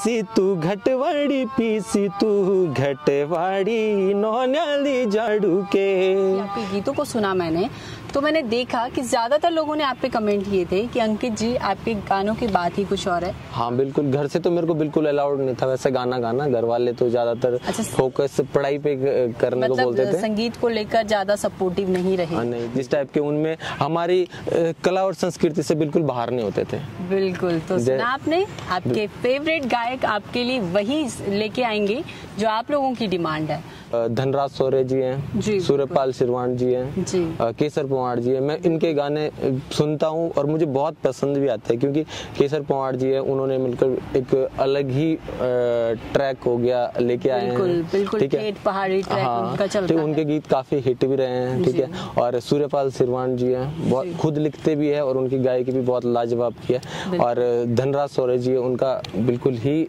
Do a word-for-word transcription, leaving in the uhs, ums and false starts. PC तू घटवाड़ी, PC तू घटवाड़ी नौनियाली झाड़ू के। आपके गीतों को सुना मैंने तो मैंने देखा कि ज्यादातर लोगों ने आप पे कमेंट किए थे कि अंकित जी आपके गानों की बात ही कुछ और है। हाँ बिल्कुल, घर से तो मेरे को बिल्कुल अलाउड नहीं था वैसे गाना गाना, घर वाले तो ज्यादातर अच्छा, फोकस पढ़ाई पे करने मतलब को बोलते थे, संगीत को लेकर ज्यादा सपोर्टिव नहीं रहे। हाँ, नहीं, जिस टाइप के उनमें हमारी कला और संस्कृति से बिल्कुल बाहर नहीं होते थे। बिल्कुल, तो सुना आपने, आपके फेवरेट गायक आपके लिए वही लेके आएंगे जो आप लोगों की डिमांड है। धनराज सौरे जी हैं, सूर्यपाल श्रीवान जी हैं, केसर पवार जी हैं, मैं इनके गाने सुनता हूं और मुझे बहुत पसंद भी आते हैं, क्योंकि केसर पवार जी हैं उन्होंने मिलकर एक अलग ही ट्रैक हो गया लेके आए हैं, ठीक है, पहाड़ी ट्रैक उनका चलता है, उनके गीत काफी हिट भी रहे हैं, ठीक है। और सूर्यपाल श्रीवान जी हैं, बहुत खुद लिखते भी है और उनकी गायकी भी बहुत लाजवाब की है, और धनराज सौरे जी उनका बिल्कुल ही